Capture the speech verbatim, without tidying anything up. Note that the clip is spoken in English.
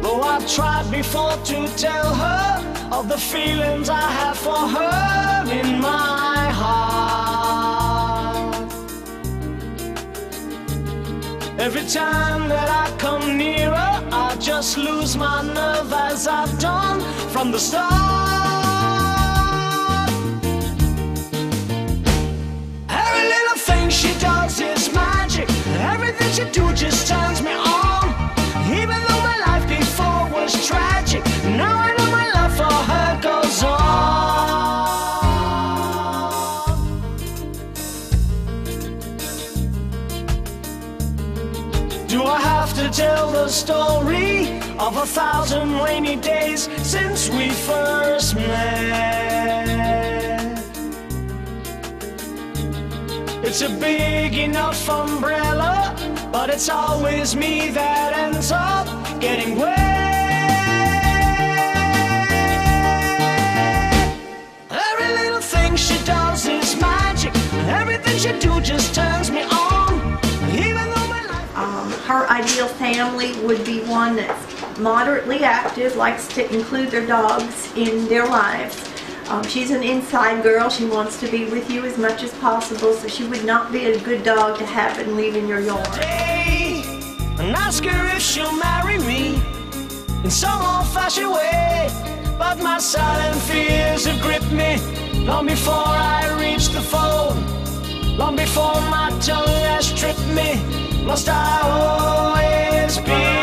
Though I've tried before to tell her of the feelings I have for her in my heart, every time that I come nearer, I just lose my nerve as I've done from the start. Every little thing she does is magic. Everything she do just turns me on. Even though my life before was tragic, now I know my love for her goes on. Do I have to tell the story of a thousand rainy days since we first met? It's a big enough umbrella, but it's always me that ends up getting wet. Every little thing she does is magic. Everything she do just turns me on. Even though my life... Um, her ideal family would be one that's moderately active, likes to include their dogs in their lives. Um, she's an inside girl. She wants to be with you as much as possible, so she would not be a good dog to have and leave in your yard. And ask her if she'll marry me in some old-fashioned way, but my silent fears have gripped me long before I reach the phone, long before my tongue has tripped me. Must I always be